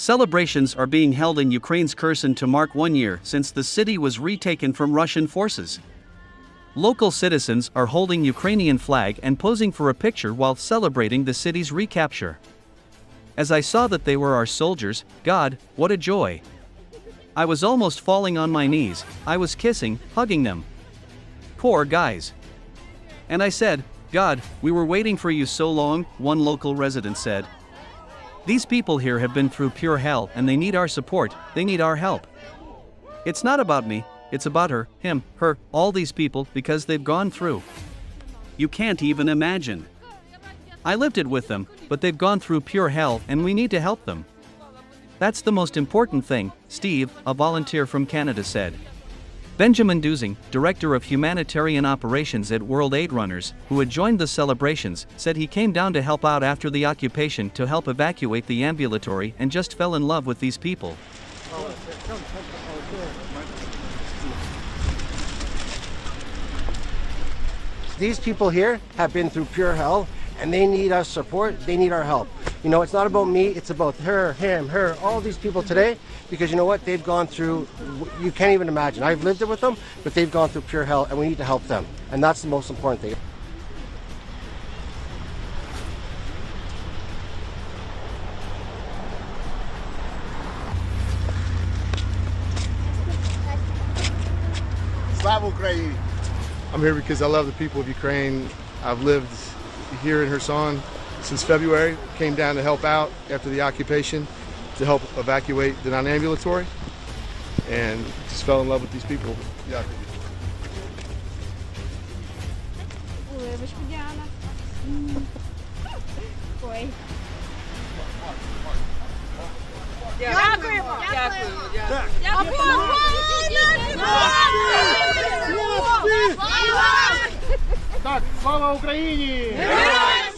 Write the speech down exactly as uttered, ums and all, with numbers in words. Celebrations are being held in Ukraine's Kherson to mark one year since the city was retaken from Russian forces. Local citizens are holding Ukrainian flag and posing for a picture while celebrating the city's recapture. As I saw that they were our soldiers, God, what a joy! I was almost falling on my knees, I was kissing, hugging them. Poor guys. And I said, God, we were waiting for you so long, one local resident said. These people here have been through pure hell and they need our support, they need our help. It's not about me, it's about her, him, her, all these people because they've gone through. You can't even imagine. I lived it with them, but they've gone through pure hell and we need to help them. That's the most important thing, Steve, a volunteer from Canada said. Benjamin Dusing, Director of Humanitarian Operations at World Aid Runners, who had joined the celebrations, said he came down to help out after the occupation to help evacuate the ambulatory and just fell in love with these people. These people here have been through pure hell, and they need our support, they need our help. You know, it's not about me, it's about her, him, her, all these people today, because you know what, they've gone through, you can't even imagine. I've lived it with them, but they've gone through pure hell, and we need to help them. And that's the most important thing. I'm here because I love the people of Ukraine. I've lived here in Kherson since February, came down to help out after the occupation to help evacuate the non-ambulatory, and just fell in love with these people. Yeah. Так, слава Україні!